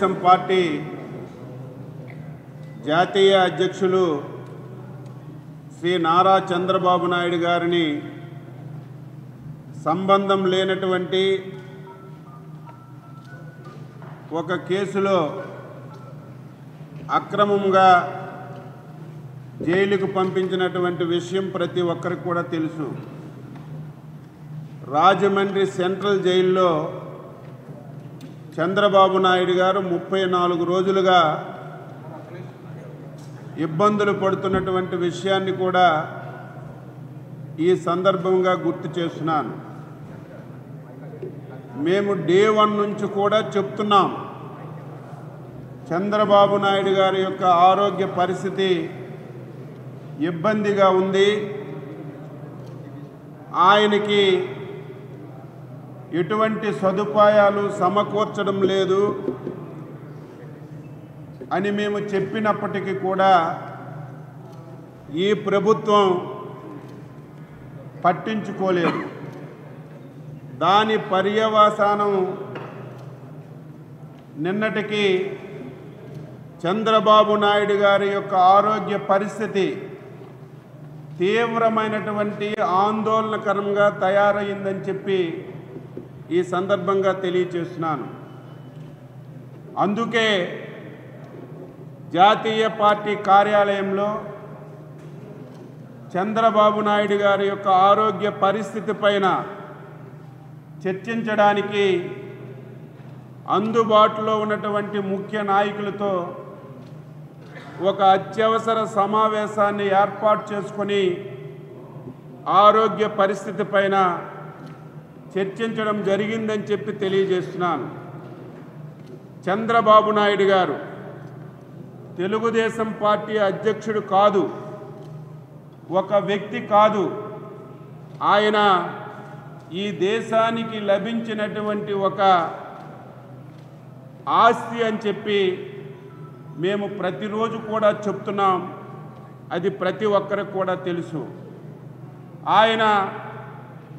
Telugu Desam party జాతీయ అధ్యక్షులు శ్రీ నారా చంద్రబాబు నాయుడు గారిని సంబంధం లేనటువంటి ఒక కేసులో అక్రమంగా జైలుకు పంపించినటువంటి విషయం ప్రతి ఒక్కరికి కూడా తెలుసు. రాజమండ్రి సెంట్రల్ జైల్లో చంద్రబాబు నాయుడు గారు 34 రోజులుగా ఇబ్బందులు పడుతున్నటువంటి విషయాన్ని కూడా ఈ సందర్భంగా గుర్తు చేస్తున్నాను. మేము డే 1 నుంచి కూడా చెప్తున్నాం, చంద్రబాబు నాయుడు గారి యొక్క ఆరోగ్య పరిస్థితి ఇబ్బందిగా ఉంది. ఆయనకి ఎటువంటి సదుపాయాలు సమకూర్చడం లేదు అని మేము చెప్పినప్పటికీ కూడా ఈ ప్రభుత్వం పట్టించుకోలేదు. దాని పర్యవసానం నిన్నటికి చంద్రబాబు నాయుడు గారి యొక్క ఆరోగ్య పరిస్థితి తీవ్రమైనటువంటి ఆందోళనకరంగా తయారైందని చెప్పి ఈ సందర్భంగా తెలియజేస్తున్నాను. అందుకే జాతీయ పార్టీ కార్యాలయంలో చంద్రబాబు నాయుడు గారి యొక్క ఆరోగ్య పరిస్థితి పైన చర్చించడానికి అందుబాటులో ఉన్నటువంటి ముఖ్య నాయకులతో ఒక అత్యవసర సమావేశాన్ని ఏర్పాటు చేసుకొని ఆరోగ్య పరిస్థితి పైన చర్చించడం జరిగిందని చెప్పి తెలియజేస్తున్నాను. చంద్రబాబు నాయుడు గారు తెలుగుదేశం పార్టీ అధ్యక్షుడు కాదు, ఒక వ్యక్తి కాదు, ఆయన ఈ దేశానికి లభించినటువంటి ఒక ఆస్తి అని చెప్పి మేము ప్రతిరోజు కూడా చెప్తున్నాం. అది ప్రతి ఒక్కరికి కూడా తెలుసు. ఆయన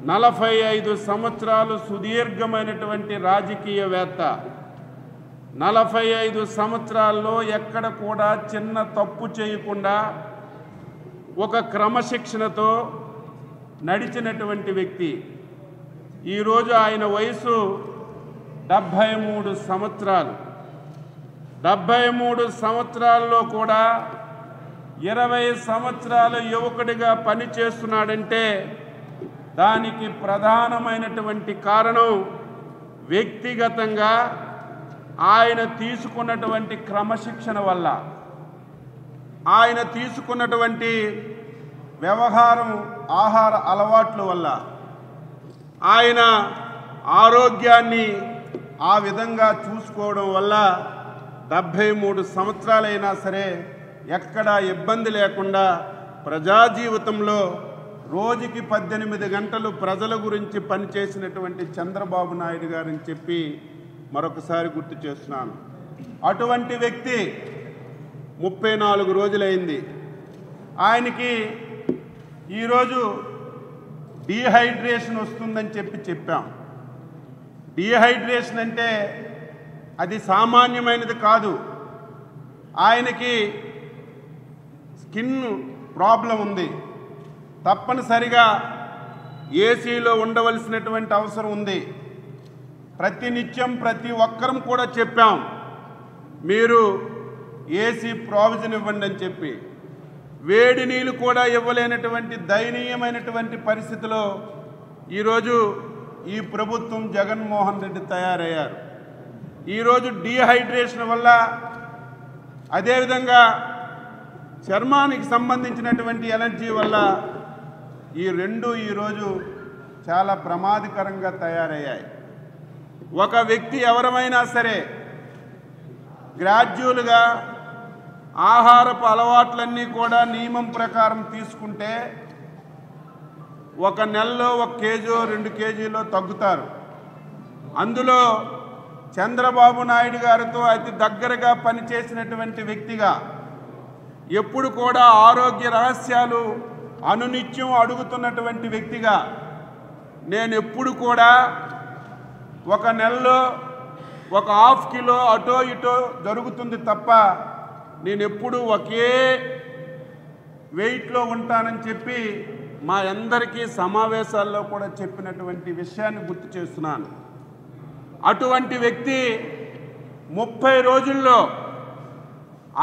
45 సంవత్సరాలు సుదీర్ఘమైనటువంటి రాజకీయవేత్త. 45 సంవత్సరాల్లో ఎక్కడ కూడా చిన్న తప్పు చేయకుండా ఒక క్రమశిక్షణతో నడిచినటువంటి వ్యక్తి. ఈరోజు ఆయన వయసు 73 సంవత్సరాలు. 73 సంవత్సరాల్లో కూడా 20 సంవత్సరాల యువకుడిగా పనిచేస్తున్నాడంటే దానికి ప్రధానమైనటువంటి కారణం వ్యక్తిగతంగా ఆయన తీసుకున్నటువంటి క్రమశిక్షణ వల్ల, ఆయన తీసుకున్నటువంటి వ్యవహారం, ఆహార అలవాట్ల వల్ల. ఆయన ఆరోగ్యాన్ని ఆ విధంగా చూసుకోవడం వల్ల 73 సంవత్సరాలైనా సరే ఎక్కడా ఇబ్బంది లేకుండా ప్రజాజీవితంలో రోజుకి 18 గంటలు ప్రజల గురించి పనిచేసినటువంటి చంద్రబాబు నాయుడు గారని చెప్పి మరొకసారి గుర్తు చేస్తున్నాను. అటువంటి వ్యక్తి 34 రోజులైంది. ఆయనకి ఈరోజు డీహైడ్రేషన్ వస్తుందని చెప్పాం. డీహైడ్రేషన్ అంటే అది సామాన్యమైనది కాదు. ఆయనకి స్కిన్ ప్రాబ్లం ఉంది. తప్పనిసరిగా ఏసీలో ఉండవలసినటువంటి అవసరం ఉంది. ప్రతినిత్యం ప్రతి ఒక్కరం కూడా చెప్పాం, మీరు ఏసీ ప్రావిజన్ ఇవ్వండి అని చెప్పి. వేడి నీళ్ళు కూడా ఇవ్వలేనటువంటి దయనీయమైనటువంటి పరిస్థితిలో ఈరోజు ఈ ప్రభుత్వం జగన్మోహన్ రెడ్డి తయారయ్యారు. ఈరోజు డీహైడ్రేషన్ వల్ల, అదేవిధంగా చర్మానికి సంబంధించినటువంటి ఎలర్జీ వల్ల ఈ రెండు ఈరోజు చాలా ప్రమాదకరంగా తయారయ్యాయి. ఒక వ్యక్తి ఎవరమైనా సరే గ్రాడ్యువల్గా ఆహారపు అలవాట్లన్నీ కూడా నియమం ప్రకారం తీసుకుంటే ఒక నెలలో 1 కేజీ 2 కేజీలో తగ్గుతారు. అందులో చంద్రబాబు నాయుడు గారితో అతి దగ్గరగా పనిచేసినటువంటి వ్యక్తిగా, ఎప్పుడు కూడా ఆరోగ్య రహస్యాలు అనునిత్యం అడుగుతున్నటువంటి వ్యక్తిగా, నేను ఎప్పుడు కూడా ఒక నెలలో ఒక హాఫ్ కిలో అటో ఇటో జరుగుతుంది తప్ప నేను ఎప్పుడు ఒకే వెయిట్ లో ఉంటానని చెప్పి మా అందరికీ సమావేశాల్లో కూడా చెప్పినటువంటి విషయాన్ని గుర్తు చేస్తున్నాను. అటువంటి వ్యక్తి 30 రోజుల్లో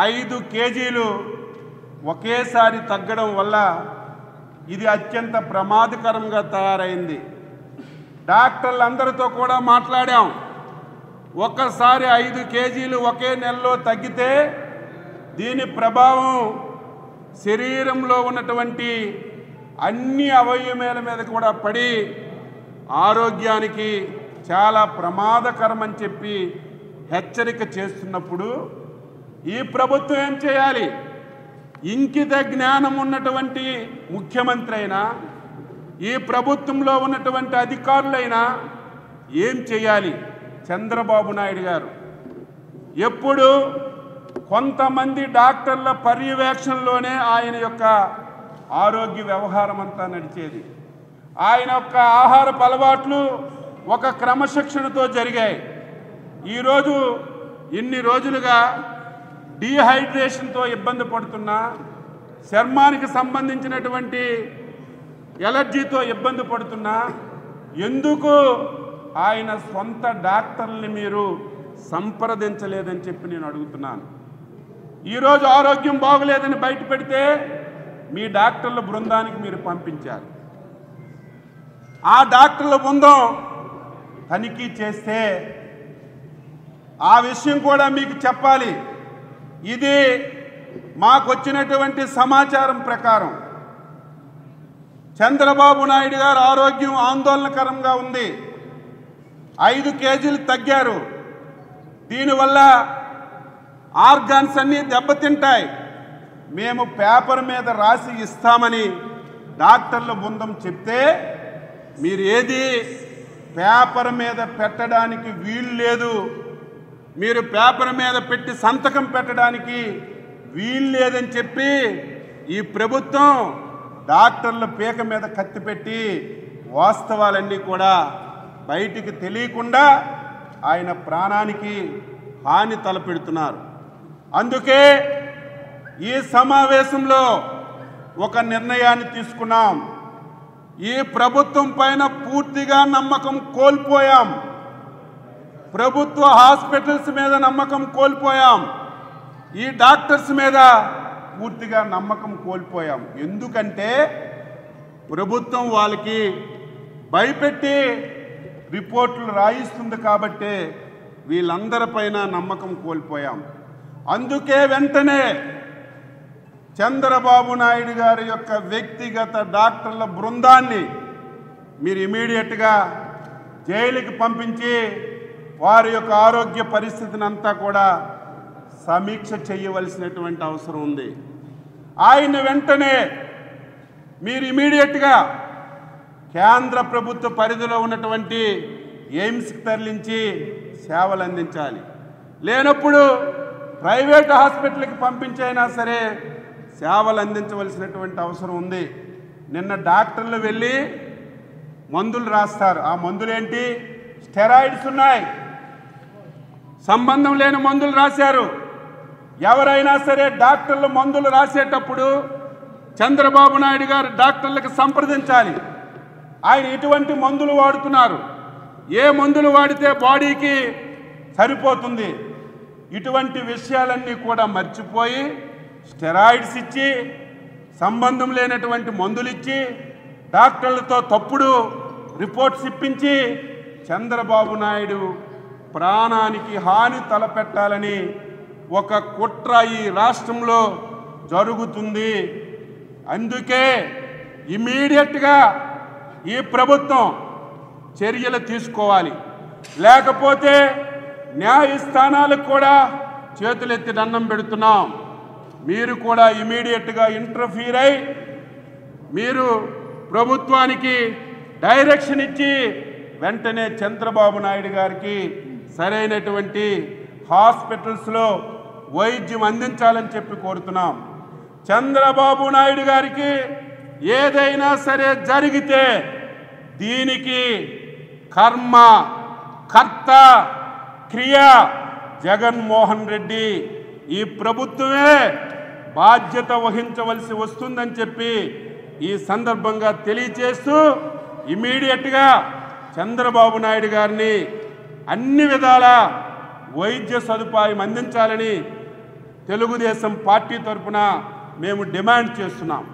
5 కేజీలు ఒకేసారి తగ్గడం వల్ల ఇది అత్యంత ప్రమాదకరంగా తయారైంది. డాక్టర్లు అందరితో కూడా మాట్లాడాం. ఒకసారి 5 కేజీలు ఒకే నెలలో తగ్గితే దీని ప్రభావం శరీరంలో ఉన్నటువంటి అన్ని అవయవాల మీద కూడా పడి ఆరోగ్యానికి చాలా ప్రమాదకరం అని చెప్పి హెచ్చరిక చేస్తున్నప్పుడు ఈ ప్రభుత్వం ఏం చేయాలి? ఇంకిత జ్ఞానం ఉన్నటువంటి ముఖ్యమంత్రి అయినా ఈ ప్రభుత్వంలో ఉన్నటువంటి అధికారులైనా ఏం చేయాలి? చంద్రబాబు నాయుడు గారు ఎప్పుడు కొంతమంది డాక్టర్ల పర్యవేక్షణలోనే ఆయన యొక్క ఆరోగ్య వ్యవహారం అంతా నడిచేది. ఆయన యొక్క ఆహార అలవాట్లు ఒక క్రమశిక్షణతో జరిగాయి. ఈరోజు ఇన్ని రోజులుగా డీహైడ్రేషన్తో ఇబ్బంది పడుతున్నా, చర్మానికి సంబంధించినటువంటి ఎలర్జీతో ఇబ్బంది పడుతున్నా ఎందుకు ఆయన సొంత డాక్టర్ని మీరు సంప్రదించలేదని చెప్పి నేను అడుగుతున్నాను. ఈరోజు ఆరోగ్యం బాగులేదని బయట పెడితే మీ డాక్టర్ల బృందానికి మీరు పంపించారు. ఆ డాక్టర్ల బృందం తనిఖీ చేస్తే ఆ విషయం కూడా మీకు చెప్పాలి. ఇది మాకు వచ్చినటువంటి సమాచారం ప్రకారం చంద్రబాబు నాయుడు గారు ఆరోగ్యం ఆందోళనకరంగా ఉంది, 5 కేజీలు తగ్గారు, దీనివల్ల ఆర్గాన్స్ అన్నీ దెబ్బతింటాయి, మేము పేపర్ మీద రాసి ఇస్తామని డాక్టర్ల బృందం చెప్తే మీరు ఏది పేపర్ మీద పెట్టడానికి వీలు లేదు, మీరు పేపర్ మీద పెట్టి సంతకం పెట్టడానికి వీలు లేదని చెప్పి ఈ ప్రభుత్వం డాక్టర్ల పీక మీద కత్తి పెట్టి వాస్తవాలన్నీ కూడా బయటికి తెలియకుండా ఆయన ప్రాణానికి హాని తలపెడుతున్నారు. అందుకే ఈ సమావేశంలో ఒక నిర్ణయాన్ని తీసుకున్నాం. ఈ ప్రభుత్వం పైన పూర్తిగా నమ్మకం కోల్పోయాం, ప్రభుత్వ హాస్పిటల్స్ మీద నమ్మకం కోల్పోయాం, ఈ డాక్టర్స్ మీద పూర్తిగా నమ్మకం కోల్పోయాం. ఎందుకంటే ప్రభుత్వం వాళ్ళకి భయపెట్టి రిపోర్టులు రాయిస్తుంది కాబట్టి వీళ్ళందరిపైన నమ్మకం కోల్పోయాం. అందుకే వెంటనే చంద్రబాబు నాయుడు గారి యొక్క వ్యక్తిగత డాక్టర్ల బృందాన్ని మీరు ఇమీడియట్గా జైలుకి పంపించి వారి యొక్క ఆరోగ్య పరిస్థితిని అంతా కూడా సమీక్ష చేయవలసినటువంటి అవసరం ఉంది. ఆయన వెంటనే మీరు ఇమీడియట్గా కేంద్ర ప్రభుత్వ పరిధిలో ఉన్నటువంటి ఎయిమ్స్కి తరలించి సేవలు అందించాలి. లేనప్పుడు ప్రైవేట్ హాస్పిటల్కి పంపించైనా సరే సేవలు అందించవలసినటువంటి అవసరం ఉంది. నిన్న డాక్టర్లు వెళ్ళి మందులు రాస్తారు. ఆ మందులేంటి? స్టెరాయిడ్స్ ఉన్నాయి, సంబంధం లేని మందులు రాశారు. ఎవరైనా సరే డాక్టర్లు మందులు రాసేటప్పుడు చంద్రబాబు నాయుడు గారు డాక్టర్లకు సంప్రదించాలి. ఆయన ఎటువంటి మందులు వాడుతున్నారు, ఏ మందులు వాడితే బాడీకి సరిపోతుంది, ఇటువంటి విషయాలన్నీ కూడా మర్చిపోయి స్టెరాయిడ్స్ ఇచ్చి సంబంధం లేనటువంటి మందులు ఇచ్చి డాక్టర్లతో తప్పుడు రిపోర్ట్స్ ఇప్పించి చంద్రబాబు నాయుడు ప్రాణానికి హాని తలపెట్టాలని ఒక కుట్ర ఈ రాష్ట్రంలో జరుగుతుంది. అందుకే ఇమీడియట్గా ఈ ప్రభుత్వం చర్యలు తీసుకోవాలి. లేకపోతే న్యాయస్థానాలకు కూడా చేతులెత్తి దండం పెడుతున్నాం. మీరు కూడా ఇమీడియట్గా ఇంటర్ఫీర్ అయి మీరు ప్రభుత్వానికి డైరెక్షన్ ఇచ్చి వెంటనే చంద్రబాబు నాయుడు గారికి సరైనటువంటి హాస్పిటల్స్లో వైద్యం అందించాలని చెప్పి కోరుతున్నాం. చంద్రబాబు నాయుడు గారికి ఏదైనా సరే జరిగితే దీనికి కర్త క్రియ జగన్ మోహన్ రెడ్డి ఈ ప్రభుత్వమే బాధ్యత వహించవలసి వస్తుందని చెప్పి ఈ సందర్భంగా తెలియజేస్తూ ఇమిడియట్ గా చంద్రబాబు నాయుడు గారిని అన్ని విధాల వైద్య సదుపాయం అందించాలని తెలుగుదేశం పార్టీ తరపున మేము డిమాండ్ చేస్తున్నాం।